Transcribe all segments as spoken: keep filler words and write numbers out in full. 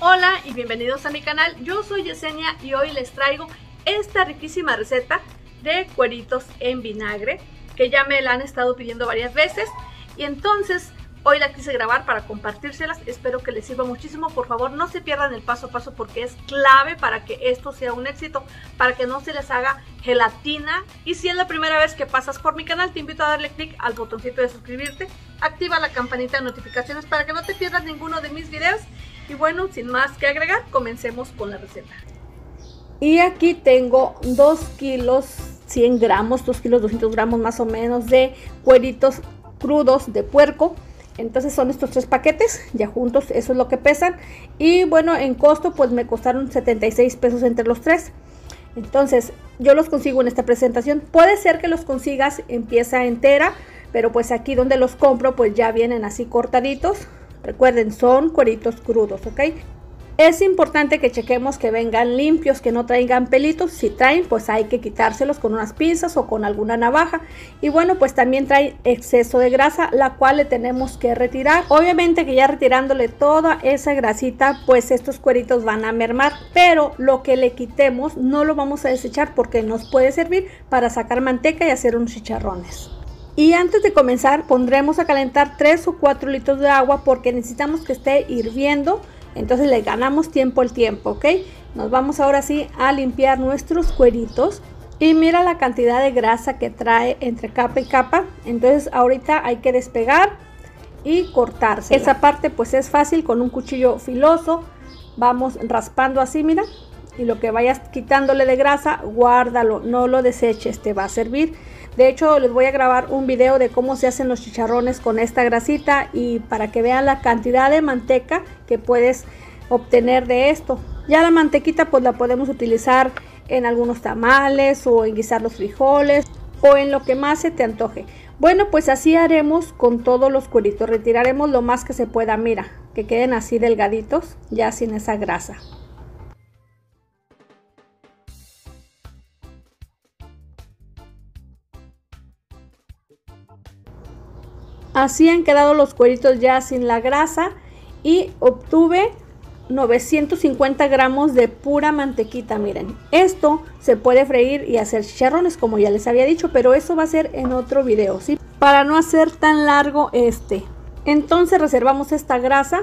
Hola y bienvenidos a mi canal, yo soy Yesenia y hoy les traigo esta riquísima receta de cueritos en vinagre que ya me la han estado pidiendo varias veces y entonces hoy la quise grabar para compartírselas. Espero que les sirva muchísimo, por favor no se pierdan el paso a paso porque es clave para que esto sea un éxito, para que no se les haga gelatina. Y si es la primera vez que pasas por mi canal, te invito a darle clic al botoncito de suscribirte, activa la campanita de notificaciones para que no te pierdas ninguno de mis videos. Y bueno, sin más que agregar, comencemos con la receta. Y aquí tengo dos kilos cien gramos, dos kilos doscientos gramos más o menos de cueritos crudos de puerco. Entonces son estos tres paquetes, ya juntos, eso es lo que pesan. Y bueno, en costo pues me costaron setenta y seis pesos entre los tres. Entonces yo los consigo en esta presentación. Puede ser que los consigas en pieza entera, pero pues aquí donde los compro pues ya vienen así cortaditos. Recuerden, son cueritos crudos, ¿ok? Es importante que chequemos que vengan limpios, que no traigan pelitos. Si traen, pues hay que quitárselos con unas pinzas o con alguna navaja. Y bueno, pues también trae exceso de grasa, la cual le tenemos que retirar. Obviamente que ya retirándole toda esa grasita, pues estos cueritos van a mermar. Pero lo que le quitemos no lo vamos a desechar porque nos puede servir para sacar manteca y hacer unos chicharrones. Y antes de comenzar, pondremos a calentar tres o cuatro litros de agua porque necesitamos que esté hirviendo. Entonces le ganamos tiempo al tiempo, ¿ok? Nos vamos ahora sí a limpiar nuestros cueritos. Y mira la cantidad de grasa que trae entre capa y capa. Entonces ahorita hay que despegar y cortarse. Esa parte pues es fácil, con un cuchillo filoso. Vamos raspando así, mira. Y lo que vayas quitándole de grasa, guárdalo, no lo deseches, te va a servir. De hecho, les voy a grabar un video de cómo se hacen los chicharrones con esta grasita y para que vean la cantidad de manteca que puedes obtener de esto. Ya la mantequita pues la podemos utilizar en algunos tamales o en guisar los frijoles o en lo que más se te antoje. Bueno, pues así haremos con todos los cueritos. Retiraremos lo más que se pueda, mira, que queden así delgaditos, ya sin esa grasa. Así han quedado los cueritos ya sin la grasa y obtuve novecientos cincuenta gramos de pura mantequita. Miren, esto se puede freír y hacer chicharrones como ya les había dicho, pero eso va a ser en otro video, ¿sí? Para no hacer tan largo este. Entonces reservamos esta grasa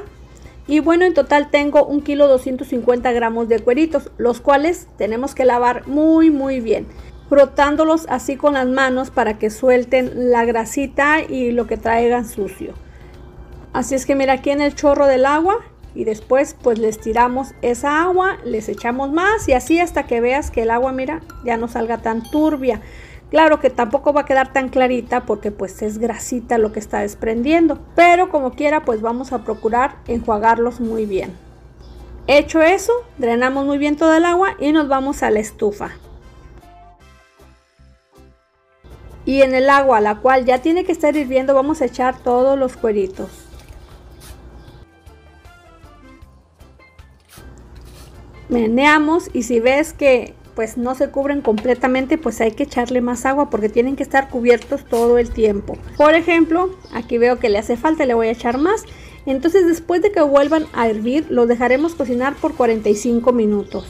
y bueno, en total tengo un kilo doscientos cincuenta gramos de cueritos, los cuales tenemos que lavar muy muy bien, frotándolos así con las manos para que suelten la grasita y lo que traigan sucio. Así es que mira, aquí en el chorro del agua y después pues les tiramos esa agua, les echamos más y así hasta que veas que el agua, mira, ya no salga tan turbia. Claro que tampoco va a quedar tan clarita porque pues es grasita lo que está desprendiendo, pero como quiera pues vamos a procurar enjuagarlos muy bien. Hecho eso, drenamos muy bien todo el agua y nos vamos a la estufa. Y en el agua, la cual ya tiene que estar hirviendo, vamos a echar todos los cueritos. Meneamos y si ves que pues no se cubren completamente, pues hay que echarle más agua porque tienen que estar cubiertos todo el tiempo. Por ejemplo, aquí veo que le hace falta, le voy a echar más. Entonces después de que vuelvan a hervir, los dejaremos cocinar por cuarenta y cinco minutos.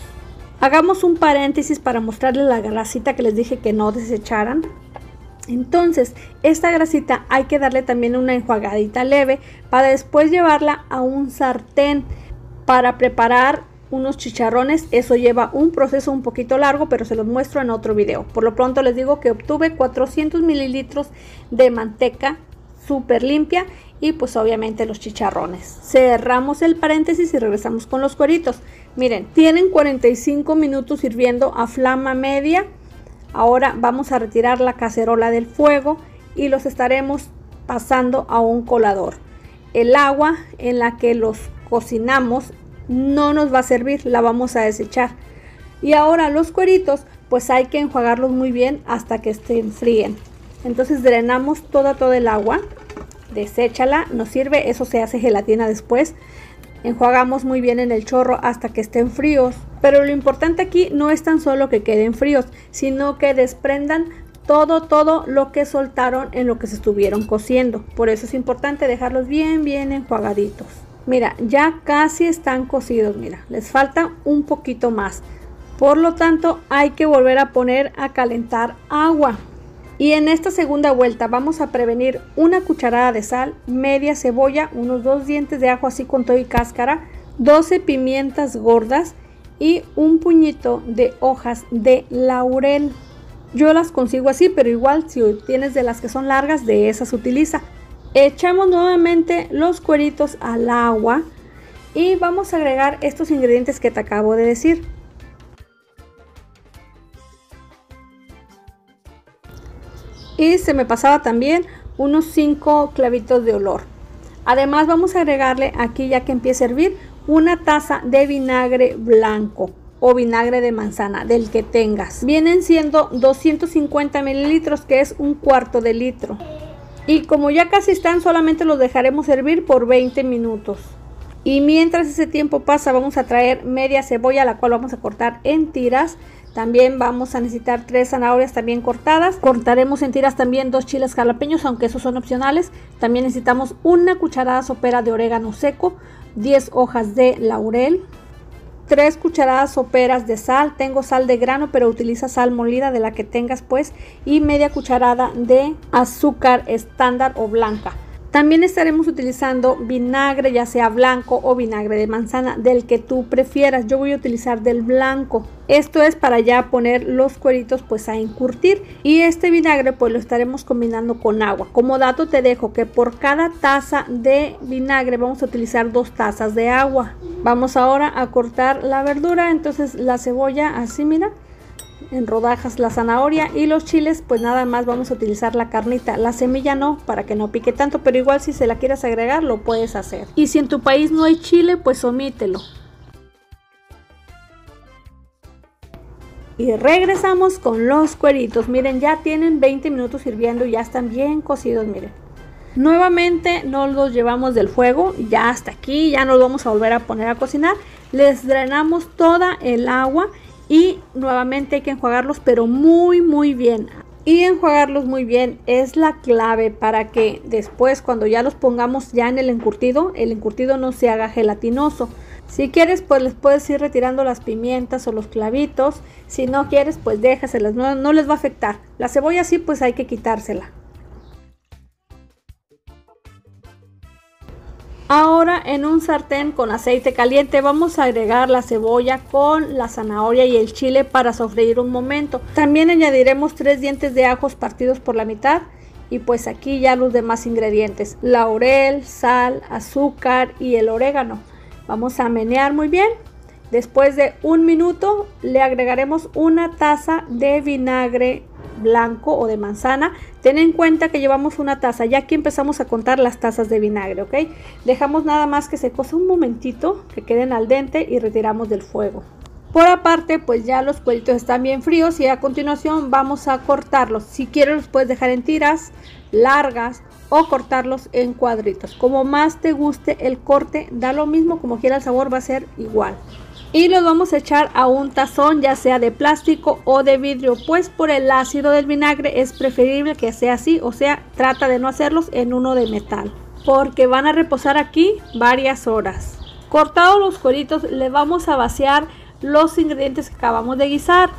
Hagamos un paréntesis para mostrarles la grasita que les dije que no desecharan. Entonces, esta grasita hay que darle también una enjuagadita leve para después llevarla a un sartén para preparar unos chicharrones. Eso lleva un proceso un poquito largo, pero se los muestro en otro video. Por lo pronto les digo que obtuve cuatrocientos mililitros de manteca súper limpia y pues obviamente los chicharrones. Cerramos el paréntesis y regresamos con los cueritos. Miren, tienen cuarenta y cinco minutos hirviendo a flama media. Ahora vamos a retirar la cacerola del fuego y los estaremos pasando a un colador. El agua en la que los cocinamos no nos va a servir, la vamos a desechar. Y ahora los cueritos, pues hay que enjuagarlos muy bien hasta que se enfríen. Entonces drenamos toda, toda el agua, deséchala, no sirve, eso se hace gelatina después. Enjuagamos muy bien en el chorro hasta que estén fríos, pero lo importante aquí no es tan solo que queden fríos, sino que desprendan todo, todo lo que soltaron en lo que se estuvieron cociendo. Por eso es importante dejarlos bien, bien enjuagaditos. Mira, ya casi están cocidos, mira, les falta un poquito más. Por lo tanto, hay que volver a poner a calentar agua. Y en esta segunda vuelta vamos a prevenir una cucharada de sal, media cebolla, unos dos dientes de ajo así con todo y cáscara, doce pimientas gordas y un puñito de hojas de laurel. Yo las consigo así, pero igual si tienes de las que son largas, de esas utiliza. Echamos nuevamente los cueritos al agua y vamos a agregar estos ingredientes que te acabo de decir. Y se me pasaba también unos cinco clavitos de olor. Además vamos a agregarle aquí, ya que empiece a hervir, una taza de vinagre blanco o vinagre de manzana, del que tengas. Vienen siendo doscientos cincuenta mililitros, que es un cuarto de litro. Y como ya casi están, solamente los dejaremos hervir por veinte minutos. Y mientras ese tiempo pasa, vamos a traer media cebolla, la cual vamos a cortar en tiras. También vamos a necesitar tres zanahorias también cortadas. Cortaremos en tiras también dos chiles jalapeños, aunque esos son opcionales. También necesitamos una cucharada sopera de orégano seco, diez hojas de laurel, tres cucharadas soperas de sal. Tengo sal de grano, pero utiliza sal molida, de la que tengas pues, y media cucharada de azúcar estándar o blanca. También estaremos utilizando vinagre, ya sea blanco o vinagre de manzana, del que tú prefieras. Yo voy a utilizar del blanco. Esto es para ya poner los cueritos pues a encurtir, y este vinagre pues lo estaremos combinando con agua. Como dato te dejo que por cada taza de vinagre vamos a utilizar dos tazas de agua. Vamos ahora a cortar la verdura, entonces la cebolla así, mira, en rodajas, la zanahoria y los chiles pues nada más vamos a utilizar la carnita, la semilla no, para que no pique tanto, pero igual si se la quieres agregar lo puedes hacer. Y si en tu país no hay chile, pues omítelo. Y regresamos con los cueritos. Miren, ya tienen veinte minutos hirviendo y ya están bien cocidos, miren. Nuevamente nos los llevamos del fuego, ya hasta aquí, ya nos vamos a volver a poner a cocinar. Les drenamos toda el agua y nuevamente hay que enjuagarlos, pero muy muy bien. Y enjuagarlos muy bien es la clave para que después, cuando ya los pongamos ya en el encurtido, el encurtido no se haga gelatinoso. Si quieres pues les puedes ir retirando las pimientas o los clavitos. Si no quieres pues déjaselas, no, no les va a afectar. La cebolla sí pues hay que quitársela. Ahora en un sartén con aceite caliente vamos a agregar la cebolla con la zanahoria y el chile para sofreír un momento. También añadiremos tres dientes de ajos partidos por la mitad y pues aquí ya los demás ingredientes, laurel, sal, azúcar y el orégano. Vamos a menear muy bien. Después de un minuto le agregaremos una taza de vinagre blanco o de manzana. Ten en cuenta que llevamos una taza, ya aquí empezamos a contar las tazas de vinagre, ok. Dejamos nada más que se cose un momentito, que queden al dente y retiramos del fuego. Por aparte pues ya los cueritos están bien fríos y a continuación vamos a cortarlos. Si quieres los puedes dejar en tiras largas o cortarlos en cuadritos, como más te guste el corte, da lo mismo, como quiera el sabor va a ser igual. Y los vamos a echar a un tazón, ya sea de plástico o de vidrio, pues por el ácido del vinagre es preferible que sea así, o sea, trata de no hacerlos en uno de metal, porque van a reposar aquí varias horas. Cortados los cueritos, le vamos a vaciar los ingredientes que acabamos de guisar.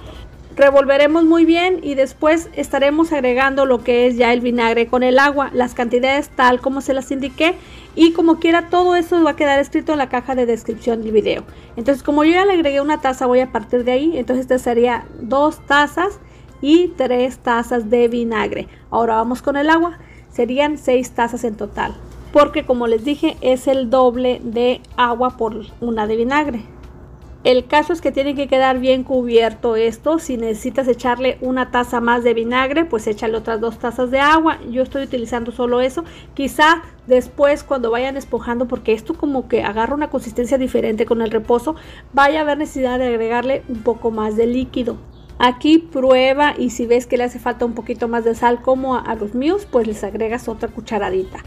Revolveremos muy bien y después estaremos agregando lo que es ya el vinagre con el agua, las cantidades tal como se las indiqué. Y como quiera, todo eso va a quedar escrito en la caja de descripción del video. Entonces, como yo ya le agregué una taza, voy a partir de ahí. Entonces, esta sería dos tazas y tres tazas de vinagre. Ahora vamos con el agua. Serían seis tazas en total, porque como les dije, es el doble de agua por una de vinagre. El caso es que tiene que quedar bien cubierto esto. Si necesitas echarle una taza más de vinagre, pues échale otras dos tazas de agua. Yo estoy utilizando solo eso. Quizá después, cuando vayan espojando, porque esto como que agarra una consistencia diferente con el reposo, vaya a haber necesidad de agregarle un poco más de líquido. Aquí prueba, y si ves que le hace falta un poquito más de sal, como a los míos, pues les agregas otra cucharadita.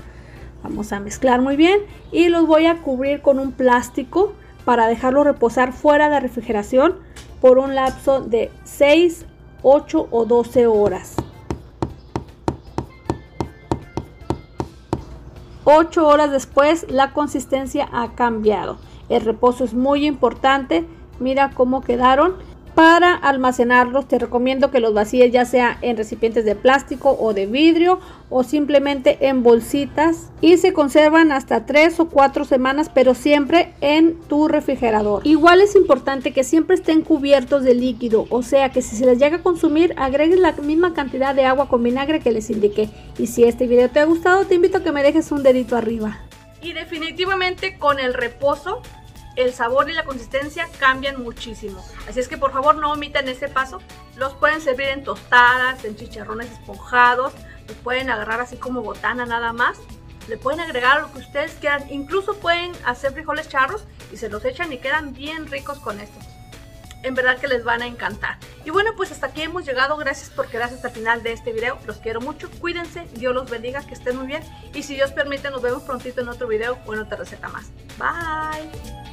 Vamos a mezclar muy bien y los voy a cubrir con un plástico para dejarlo reposar fuera de refrigeración por un lapso de seis, ocho o doce horas. ocho horas después la consistencia ha cambiado. El reposo es muy importante. Mira cómo quedaron. Para almacenarlos te recomiendo que los vacíes ya sea en recipientes de plástico o de vidrio o simplemente en bolsitas, y se conservan hasta tres o cuatro semanas, pero siempre en tu refrigerador. Igual es importante que siempre estén cubiertos de líquido, o sea que si se les llega a consumir, agregues la misma cantidad de agua con vinagre que les indiqué. Y si este video te ha gustado, te invito a que me dejes un dedito arriba. Y definitivamente con el reposo, el sabor y la consistencia cambian muchísimo. Así es que por favor no omitan ese paso. Los pueden servir en tostadas, en chicharrones esponjados. Los pueden agarrar así como botana nada más. Le pueden agregar lo que ustedes quieran. Incluso pueden hacer frijoles charros y se los echan y quedan bien ricos con esto. En verdad que les van a encantar. Y bueno, pues hasta aquí hemos llegado. Gracias por quedarse hasta el final de este video. Los quiero mucho. Cuídense. Dios los bendiga. Que estén muy bien. Y si Dios permite, nos vemos prontito en otro video o en otra receta más. Bye.